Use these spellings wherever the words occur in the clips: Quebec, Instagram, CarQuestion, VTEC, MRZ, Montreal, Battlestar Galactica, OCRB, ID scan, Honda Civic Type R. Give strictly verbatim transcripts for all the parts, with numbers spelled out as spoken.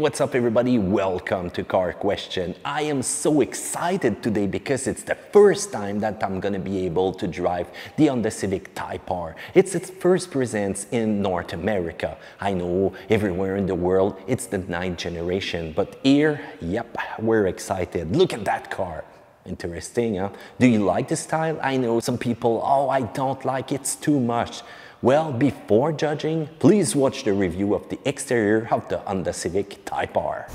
what's up everybody? Welcome to CarQuestion. I am so excited today because it's the first time that I'm gonna be able to drive the Honda Civic Type R. It's its first presence in North America. I know everywhere in the world it's the ninth generation, but here, yep, we're excited. Look at that car. Interesting, huh? Do you like the style? I know some people, oh, I don't like it, it's too much. Well, before judging, please watch the review of the exterior of the Honda Civic Type R.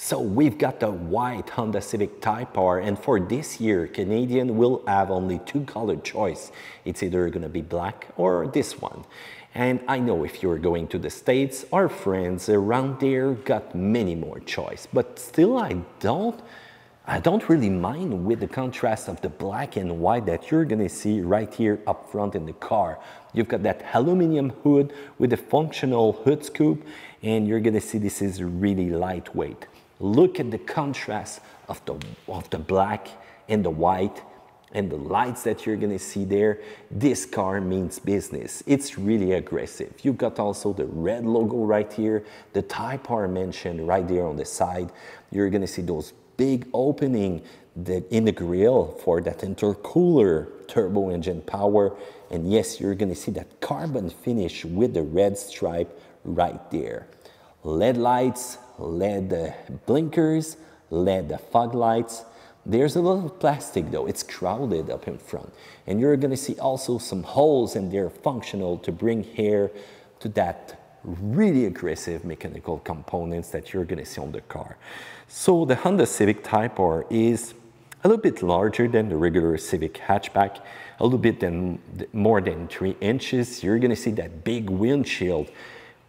So we've got the white Honda Civic Type R, and for this year, Canadian will have only two color choice. It's either gonna be black or this one. And I know if you're going to the States, our friends around there got many more choice, but still I don't, I don't really mind with the contrast of the black and white that you're gonna see right here up front in the car. You've got that aluminum hood with a functional hood scoop, and you're gonna see this is really lightweight. Look at the contrast of the, of the black and the white and the lights that you're gonna see there. This car means business. It's really aggressive. You've got also the red logo right here, the Type R mentioned right there on the side. You're gonna see those big opening the, in the grille for that intercooler turbo engine power. And yes, you're gonna see that carbon finish with the red stripe right there. L E D lights, L E D blinkers, L E D fog lights. There's a lot of plastic though, it's crowded up in front. And you're gonna see also some holes, and they're functional to bring air to that really aggressive mechanical components that you're gonna see on the car. So the Honda Civic Type R is a little bit larger than the regular Civic hatchback, a little bit than, more than three inches. You're gonna see that big windshield,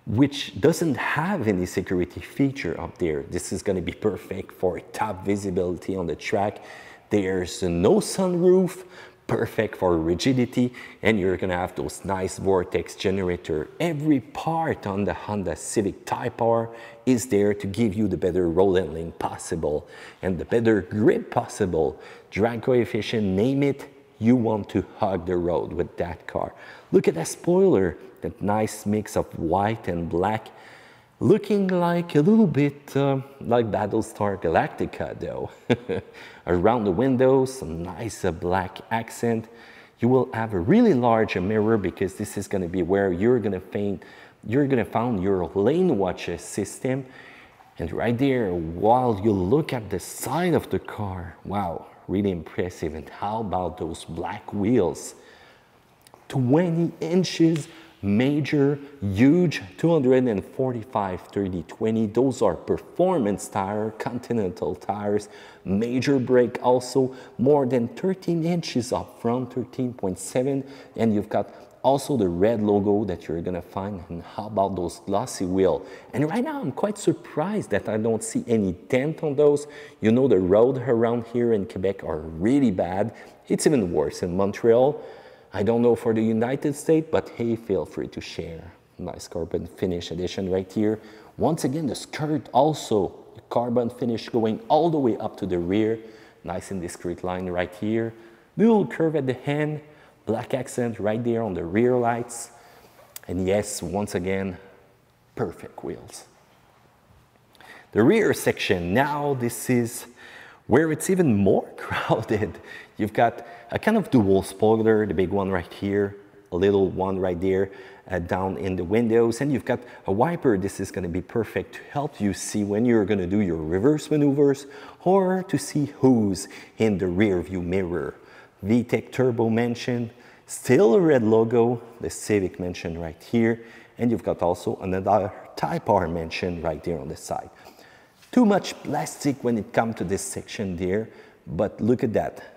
which doesn't have any security feature up there. This is gonna be perfect for top visibility on the track. There's no sunroof, perfect for rigidity, and you're gonna have those nice vortex generator. Every part on the Honda Civic Type R is there to give you the better road handling possible and the better grip possible. Drag coefficient, name it, you want to hug the road with that car. Look at that spoiler. That nice mix of white and black, looking like a little bit uh, like Battlestar Galactica though. Around the windows, some nice uh, black accent. You will have a really large mirror because this is gonna be where you're gonna find, you're gonna find your lane watch system. And right there, while you look at the side of the car, wow, really impressive. And how about those black wheels? twenty inches, major, huge, two forty-five thirty twenty. Those are performance tire, continental tires, major brake also, more than thirteen inches up front, thirteen point seven. And you've got also the red logo that you're gonna find. And how about those glossy wheels? And right now I'm quite surprised that I don't see any dent on those. You know, the road around here in Quebec are really bad. It's even worse in Montreal. I don't know for the United States, but hey, feel free to share. Nice carbon finish edition right here. Once again, the skirt also, the carbon finish going all the way up to the rear. Nice and discreet line right here. Little curve at the end, black accent right there on the rear lights. And yes, once again, perfect wheels. The rear section, now this is where it's even more crowded. You've got a kind of dual spoiler, the big one right here, a little one right there uh, down in the windows, and you've got a wiper. This is gonna be perfect to help you see when you're gonna do your reverse maneuvers or to see who's in the rear view mirror. V TEC Turbo mentioned, still a red logo, the Civic mentioned right here, and you've got also another Type R mentioned right there on the side. Too much plastic when it comes to this section there, but look at that.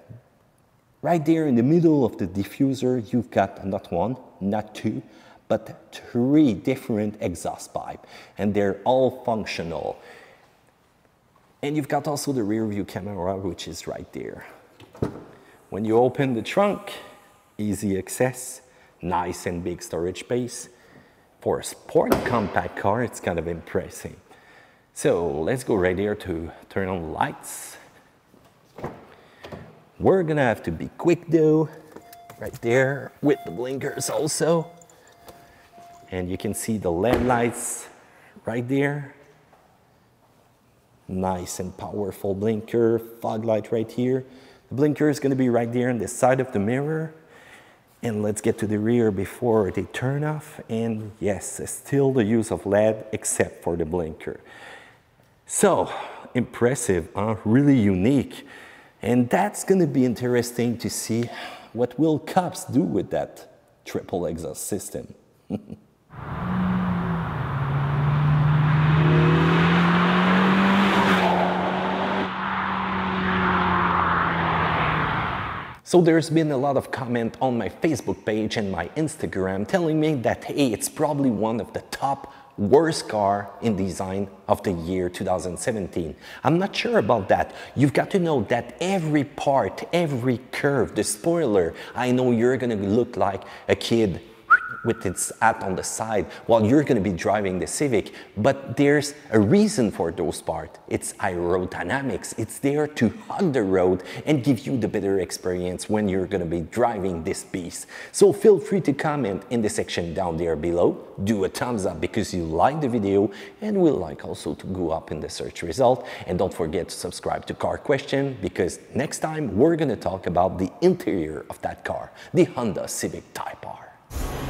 Right there in the middle of the diffuser, you've got not one, not two, but three different exhaust pipes, and they're all functional. And you've got also the rear view camera, which is right there. When you open the trunk, easy access, nice and big storage space. For a sport compact car, it's kind of impressive. So let's go right here to turn on the lights. We're gonna have to be quick though, right there with the blinkers also. And you can see the L E D lights right there. Nice and powerful blinker, fog light right here. The blinker is gonna be right there on the side of the mirror. And let's get to the rear before they turn off. And yes, still the use of L E D except for the blinker. So impressive, huh? Really unique. And that's gonna be interesting to see what will cops do with that triple exhaust system. So there's been a lot of comment on my Facebook page and my Instagram telling me that, hey, it's probably one of the top worst car in design of the year two thousand seventeen. I'm not sure about that. You've got to know that every part, every curve, the spoiler, I know you're gonna look like a kid with its hat on the side while you're gonna be driving the Civic, but there's a reason for those parts. It's aerodynamics. It's there to hug the road and give you the better experience when you're gonna be driving this beast. So feel free to comment in the section down there below. Do a thumbs up because you like the video and will like also to go up in the search result. And don't forget to subscribe to CarQuestion because next time we're gonna talk about the interior of that car, the Honda Civic Type R.